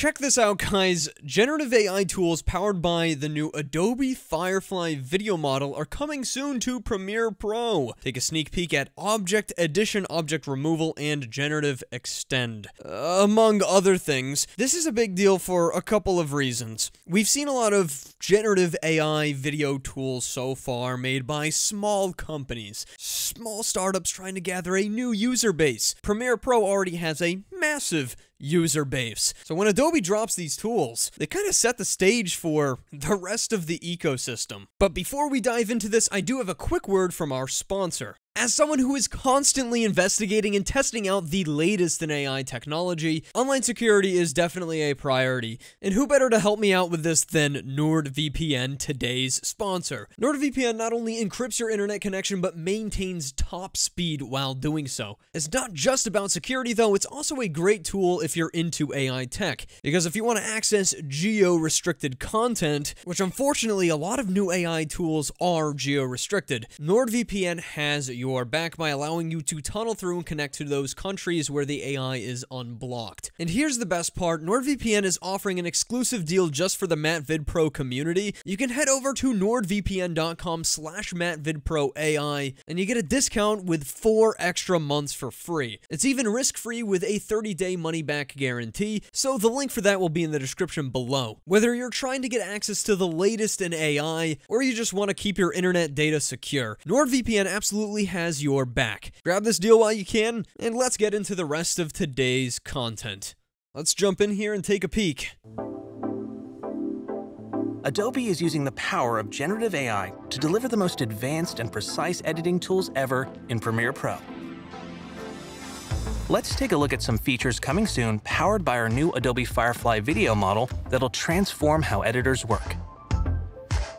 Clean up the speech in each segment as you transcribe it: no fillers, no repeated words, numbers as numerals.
Check this out, guys. Generative AI tools powered by the new Adobe Firefly video model are coming soon to Premiere Pro. Take a sneak peek at object addition, object removal, and generative extend, among other things. This is a big deal for a couple of reasons. We've seen a lot of generative AI video tools so far made by small companies, small startups trying to gather a new user base. Premiere Pro already has a massive user base. So when Adobe drops these tools, they kind of set the stage for the rest of the ecosystem. But before we dive into this, I do have a quick word from our sponsor. As someone who is constantly investigating and testing out the latest in AI technology, online security is definitely a priority. And who better to help me out with this than NordVPN, today's sponsor. NordVPN not only encrypts your internet connection, but maintains top speed while doing so. It's not just about security, though. It's also a great tool if you're into AI tech. Because if you want to access geo-restricted content, which unfortunately a lot of new AI tools are geo-restricted, NordVPN has your back by allowing you to tunnel through and connect to those countries where the AI is unblocked. And here's the best part, NordVPN is offering an exclusive deal just for the MattVidPro community. You can head over to nordvpn.com/MattVidProAI and you get a discount with 4 extra months for free. It's even risk-free with a 30-day money-back guarantee, so the link for that will be in the description below. Whether you're trying to get access to the latest in AI or you just want to keep your internet data secure, NordVPN absolutely has your back. Grab this deal while you can, and let's get into the rest of today's content. Let's jump in here and take a peek. Adobe is using the power of generative AI to deliver the most advanced and precise editing tools ever in Premiere Pro. Let's take a look at some features coming soon powered by our new Adobe Firefly video model that'll transform how editors work.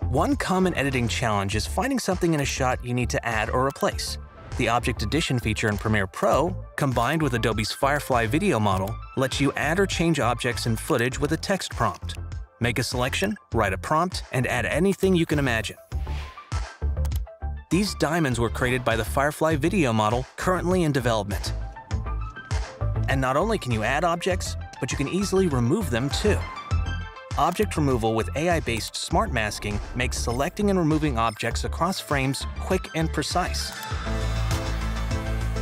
One common editing challenge is finding something in a shot you need to add or replace. The Object Addition feature in Premiere Pro, combined with Adobe's Firefly video model, lets you add or change objects in footage with a text prompt. Make a selection, write a prompt, and add anything you can imagine. These diamonds were created by the Firefly video model currently in development. And not only can you add objects, but you can easily remove them too. Object removal with AI-based smart masking makes selecting and removing objects across frames quick and precise.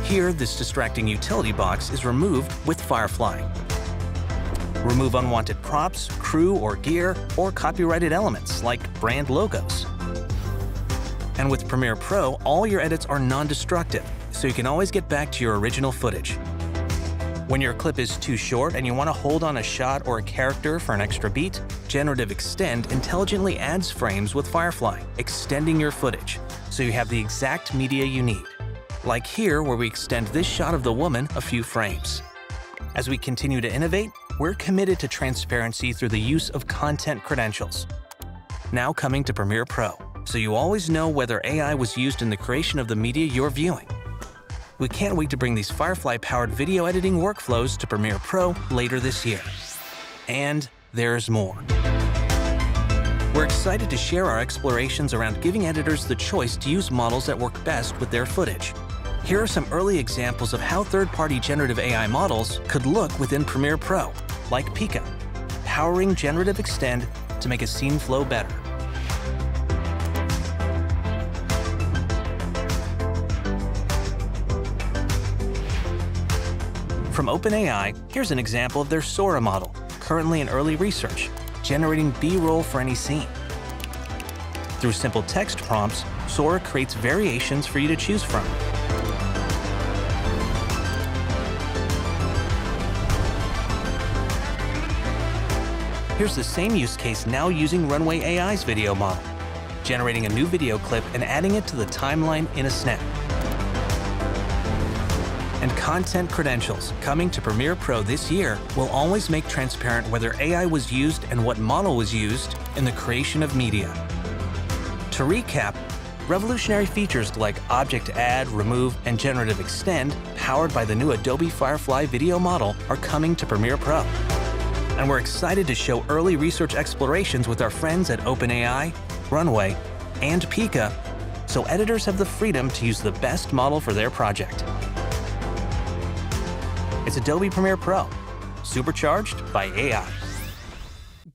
Here, this distracting utility box is removed with Firefly. Remove unwanted props, crew or gear, or copyrighted elements like brand logos. And with Premiere Pro, all your edits are non-destructive, so you can always get back to your original footage. When your clip is too short and you want to hold on a shot or a character for an extra beat, Generative Extend intelligently adds frames with Firefly, extending your footage, so you have the exact media you need. Like here, where we extend this shot of the woman a few frames. As we continue to innovate, we're committed to transparency through the use of content credentials. Now coming to Premiere Pro, so you always know whether AI was used in the creation of the media you're viewing. We can't wait to bring these Firefly-powered video editing workflows to Premiere Pro later this year. And there's more. We're excited to share our explorations around giving editors the choice to use models that work best with their footage. Here are some early examples of how third-party generative AI models could look within Premiere Pro, like Pika, powering Generative Extend to make a scene flow better. From OpenAI, here's an example of their Sora model, currently in early research, generating B-roll for any scene. Through simple text prompts, Sora creates variations for you to choose from. Here's the same use case now using Runway AI's video model, generating a new video clip and adding it to the timeline in a snap. And content credentials coming to Premiere Pro this year will always make transparent whether AI was used and what model was used in the creation of media. To recap, revolutionary features like Object Add, Remove, and Generative Extend, powered by the new Adobe Firefly video model, are coming to Premiere Pro. And we're excited to show early research explorations with our friends at OpenAI, Runway, and Pika, so editors have the freedom to use the best model for their project. It's Adobe Premiere Pro, supercharged by AI.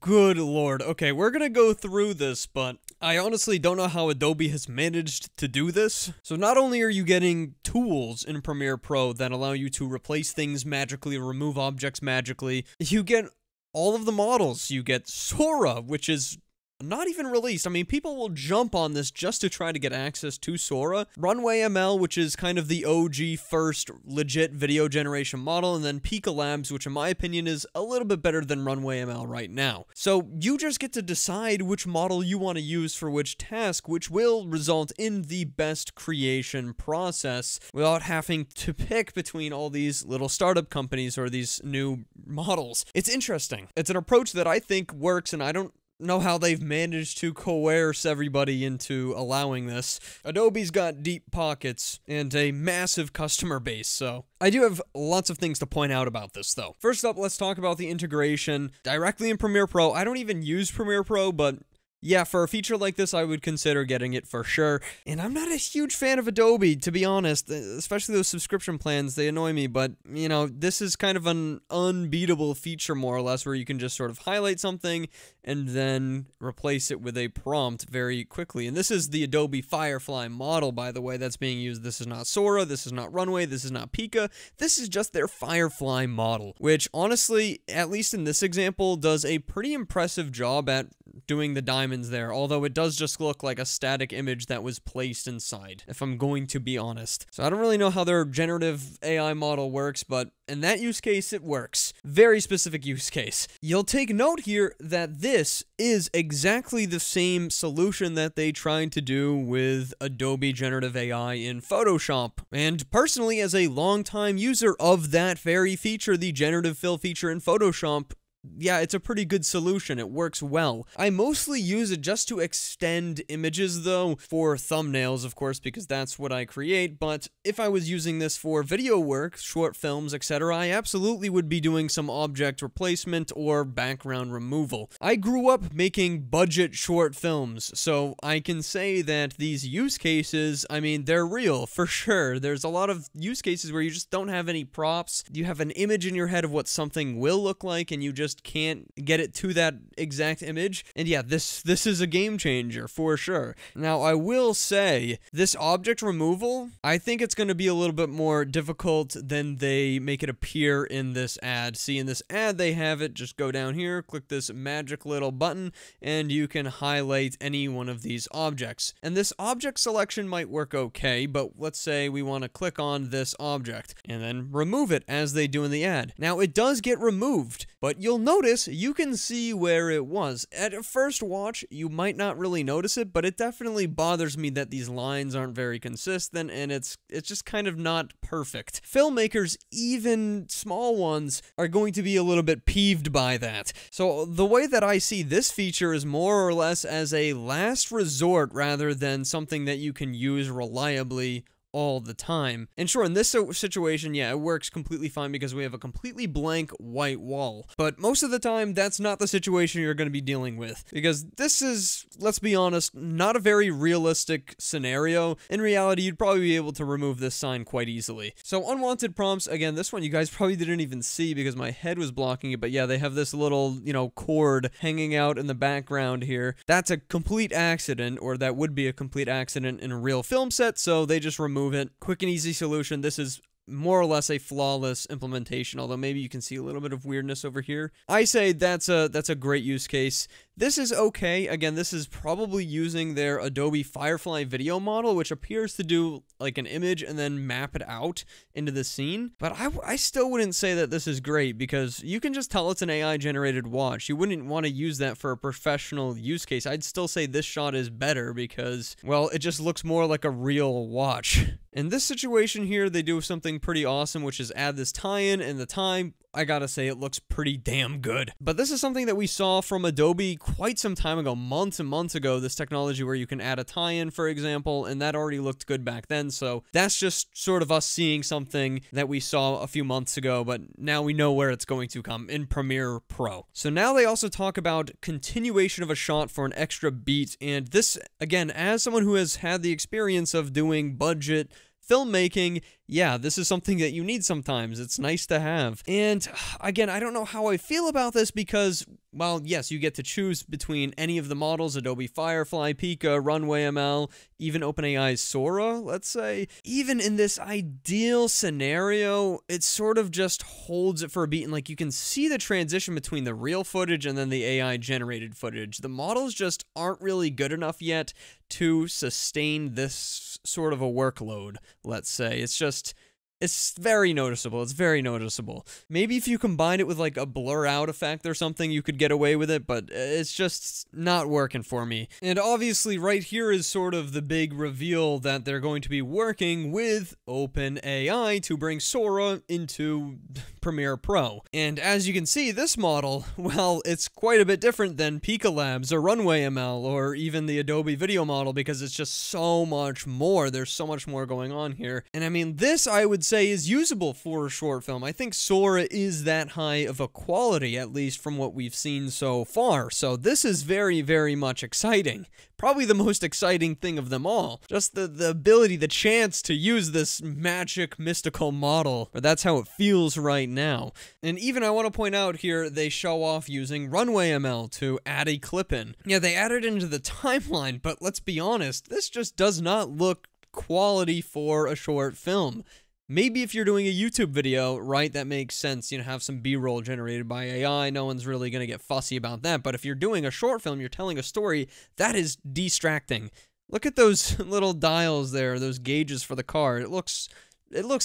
Good lord. Okay, we're gonna go through this, but I honestly don't know how Adobe has managed to do this. So not only are you getting tools in Premiere Pro that allow you to replace things magically, remove objects magically, you get all of the models. You get Sora, which is not even released. I mean, people will jump on this just to try to get access to Sora. Runway ML, which is kind of the OG first legit video generation model, and then Pika Labs, which in my opinion is a little bit better than Runway ML right now. So you just get to decide which model you want to use for which task, which will result in the best creation process without having to pick between all these little startup companies or these new models. It's interesting. It's an approach that I think works, and I don't know how they've managed to coerce everybody into allowing this. Adobe's got deep pockets and a massive customer base, so I do have lots of things to point out about this, though. First up, let's talk about the integration directly in Premiere Pro. I don't even use Premiere Pro, but yeah, for a feature like this, I would consider getting it for sure. And I'm not a huge fan of Adobe, to be honest, especially those subscription plans. They annoy me, but, you know, this is kind of an unbeatable feature, more or less, where you can just sort of highlight something and then replace it with a prompt very quickly. And this is the Adobe Firefly model, by the way, that's being used. This is not Sora, this is not Runway, this is not Pika. This is just their Firefly model, which honestly, at least in this example, does a pretty impressive job at doing the diamond there, although it does just look like a static image that was placed inside, if I'm going to be honest. So I don't really know how their generative AI model works, but in that use case, it works. Very specific use case. You'll take note here that this is exactly the same solution that they tried to do with Adobe Generative AI in Photoshop. And personally, as a longtime user of that very feature, the generative fill feature in Photoshop, yeah, it's a pretty good solution. It works well. I mostly use it just to extend images, though, for thumbnails, of course, because that's what I create. But if I was using this for video work, short films, etc., I absolutely would be doing some object replacement or background removal. I grew up making budget short films, so I can say that these use cases, I mean, they're real, for sure. There's a lot of use cases where you just don't have any props. You have an image in your head of what something will look like, and you just can't get it to that exact image. And yeah, this is a game changer for sure. Now, I will say this object removal, I think it's going to be a little bit more difficult than they make it appear in this ad. See, in this ad, they have it. Just go down here, click this magic little button, and you can highlight any one of these objects. And this object selection might work okay, but let's say we want to click on this object and then remove it as they do in the ad. Now, it does get removed, but you'll notice you can see where it was. At first watch, you might not really notice it, but it definitely bothers me that these lines aren't very consistent, and it's just kind of not perfect. Filmmakers, even small ones, are going to be a little bit peeved by that. So the way that I see this feature is more or less as a last resort rather than something that you can use reliably all the time. And sure, in this situation, yeah, it works completely fine because we have a completely blank white wall. But most of the time, that's not the situation you're going to be dealing with, because this is, let's be honest, not a very realistic scenario. In reality, you'd probably be able to remove this sign quite easily. So unwanted prompts, again, this one you guys probably didn't even see because my head was blocking it, but yeah, they have this little, you know, cord hanging out in the background here. That's a complete accident, or that would be a complete accident in a real film set, so they just remove it. Quick and easy solution. This is more or less a flawless implementation, although maybe you can see a little bit of weirdness over here. I say that's a great use case. This is okay. Again, this is probably using their Adobe Firefly video model, which appears to do like an image and then map it out into the scene. But I still wouldn't say that this is great, because you can just tell it's an AI-generated watch. You wouldn't want to use that for a professional use case. I'd still say this shot is better because, well, it just looks more like a real watch. In this situation here, they do something pretty awesome, which is add this tie-in and the time. I gotta say, it looks pretty damn good. But this is something that we saw from Adobe quite some time ago, months and months ago, this technology where you can add a tie-in, for example, and that already looked good back then, so that's just sort of us seeing something that we saw a few months ago, but now we know where it's going to come, in Premiere Pro. So now they also talk about continuation of a shot for an extra beat, and this, again, as someone who has had the experience of doing budget filmmaking, yeah, this is something that you need sometimes. It's nice to have. And again, I don't know how I feel about this, because Well, yes, you get to choose between any of the models, Adobe Firefly, Pika, Runway ML, even OpenAI's Sora, let's say. Even in this ideal scenario, it sort of just holds it for a beat, and like you can see the transition between the real footage and then the AI generated footage. The models just aren't really good enough yet to sustain this sort of a workload, let's say. It's just... it's very noticeable. It's very noticeable. Maybe if you combine it with like a blur out effect or something, you could get away with it, but it's just not working for me. And obviously right here is sort of the big reveal that they're going to be working with OpenAI to bring Sora into Premiere Pro. And as you can see, this model, well, it's quite a bit different than Pika Labs or Runway ML or even the Adobe video model, because it's just so much more. There's so much more going on here. And I mean, this I would say is usable for a short film. I think Sora is that high of a quality, at least from what we've seen so far. So this is very, very much exciting. Probably the most exciting thing of them all. Just the ability, the chance to use this magic, mystical model. But that's how it feels right now. And even I want to point out here, they show off using Runway ML to add a clip in. Yeah, they added it into the timeline, but let's be honest, this just does not look quality for a short film. Maybe if you're doing a YouTube video, right, that makes sense, you know, have some B-roll generated by AI, no one's really going to get fussy about that, but if you're doing a short film, you're telling a story, that is distracting. Look at those little dials there, those gauges for the car, it looks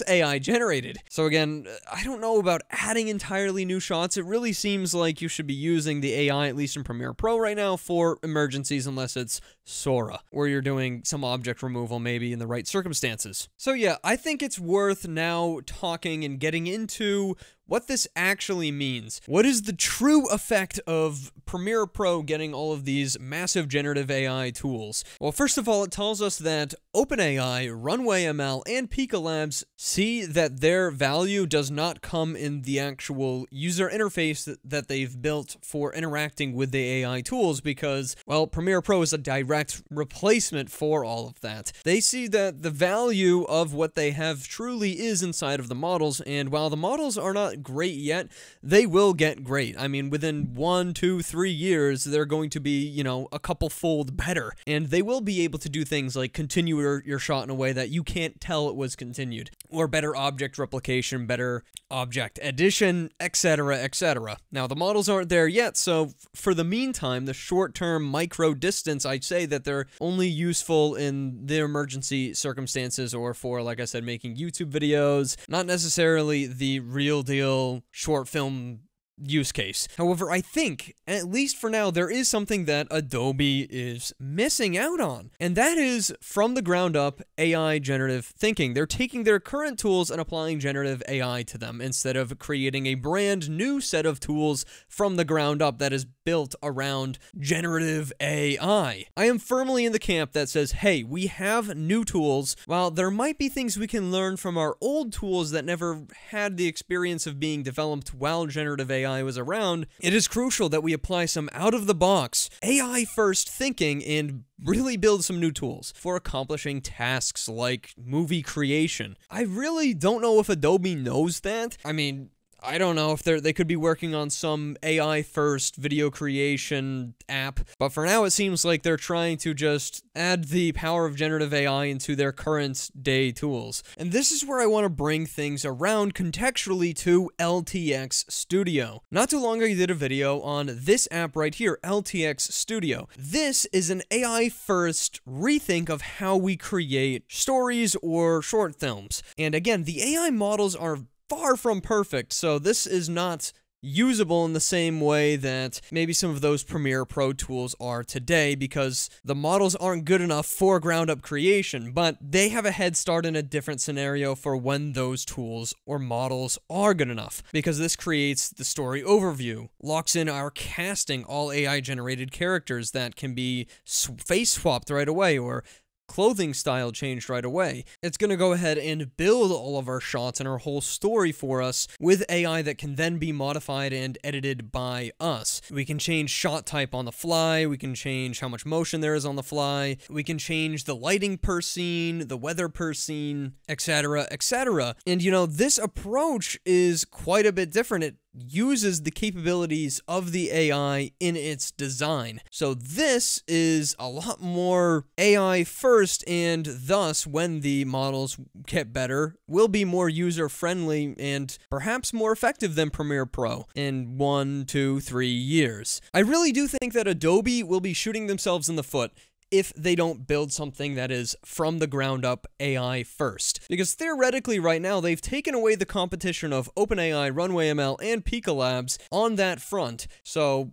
AI generated. So again, I don't know about adding entirely new shots. It really seems like you should be using the AI, at least in Premiere Pro right now, for emergencies, unless it's Sora, where you're doing some object removal maybe in the right circumstances. So yeah, I think it's worth now talking and getting into what this actually means. What is the true effect of Premiere Pro getting all of these massive generative AI tools? Well, first of all, it tells us that OpenAI, Runway ML, and Pika Labs see that their value does not come in the actual user interface that they've built for interacting with the AI tools, because, well, Premiere Pro is a direct replacement for all of that. They see that the value of what they have truly is inside of the models, and while the models are not great yet, they will get great. I mean, within 1, 2, 3 years, they're going to be, you know, a couple fold better, and they will be able to do things like continue your shot in a way that you can't tell it was continued, or better object replication, better object addition, etc., etc. Now, the models aren't there yet, so for the meantime, the short-term micro distance, I'd say that they're only useful in the emergency circumstances or for, like I said, making YouTube videos, not necessarily the real deal short film use case. However, I think, at least for now, there is something that Adobe is missing out on, and that is, from the ground up, AI generative thinking. They're taking their current tools and applying generative AI to them, instead of creating a brand new set of tools from the ground up that is built around generative AI. I am firmly in the camp that says, hey, we have new tools. While there might be things we can learn from our old tools that never had the experience of being developed while generative AI was around, it is crucial that we apply some out-of-the-box, AI-first thinking and really build some new tools for accomplishing tasks like movie creation. I really don't know if Adobe knows that. I mean, I don't know if they could be working on some AI-first video creation app, but for now it seems like they're trying to just add the power of generative AI into their current day tools. And this is where I want to bring things around contextually to LTX Studio. Not too long ago, I did a video on this app right here, LTX Studio. This is an AI-first rethink of how we create stories or short films. And again, the AI models are far from perfect, so this is not usable in the same way that maybe some of those Premiere Pro tools are today, because the models aren't good enough for ground-up creation, but they have a head start in a different scenario for when those tools or models are good enough, because this creates the story overview, locks in our casting, all AI-generated characters that can be face-swapped right away, or clothing style changed right away. It's going to go ahead and build all of our shots and our whole story for us with AI that can then be modified and edited by us. We can change shot type on the fly, we can change how much motion there is on the fly, we can change the lighting per scene, the weather per scene, etc., etc. And you know, this approach is quite a bit different. It uses the capabilities of the AI in its design. So this is a lot more AI first, and thus when the models get better, will be more user friendly and perhaps more effective than Premiere Pro in 1, 2, 3 years. I really do think that Adobe will be shooting themselves in the foot if they don't build something that is from the ground up AI first. Because theoretically right now, they've taken away the competition of OpenAI, Runway ML, and Pika Labs on that front. So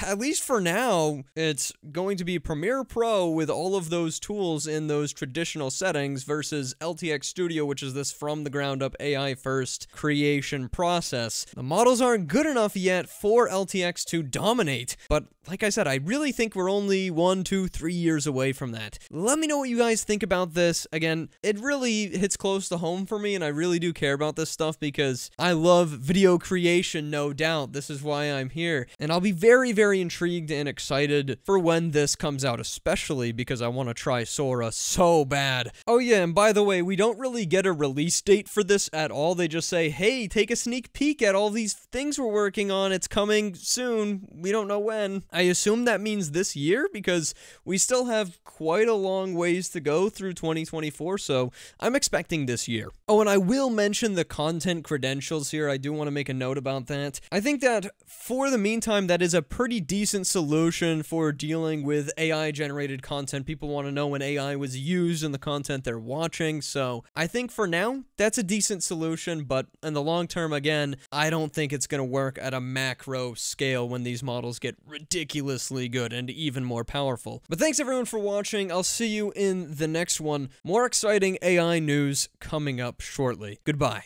at least for now, it's going to be Premiere Pro with all of those tools in those traditional settings versus LTX Studio, which is this from the ground up AI first creation process. The models aren't good enough yet for LTX to dominate. But like I said, I really think we're only 1, 2, 3 years away from that. Let me know what you guys think about this. Again, it really hits close to home for me, and I really do care about this stuff because I love video creation, no doubt. This is why I'm here, and I'll be very, very intrigued and excited for when this comes out, especially because I want to try Sora so bad. Oh yeah, and by the way, we don't really get a release date for this at all. They just say, hey, take a sneak peek at all these things we're working on. It's coming soon. We don't know when. I assume that means this year because we still have quite a long ways to go through 2024, so I'm expecting this year. Oh, and I will mention the content credentials here. I do want to make a note about that. I think that for the meantime, that is a pretty decent solution for dealing with AI-generated content. People want to know when AI was used in the content they're watching, so I think for now, that's a decent solution, but in the long term, again, I don't think it's going to work at a macro scale when these models get ridiculously good and even more powerful. But thanks, everyone, for watching. I'll see you in the next one. More exciting AI news coming up shortly. Goodbye.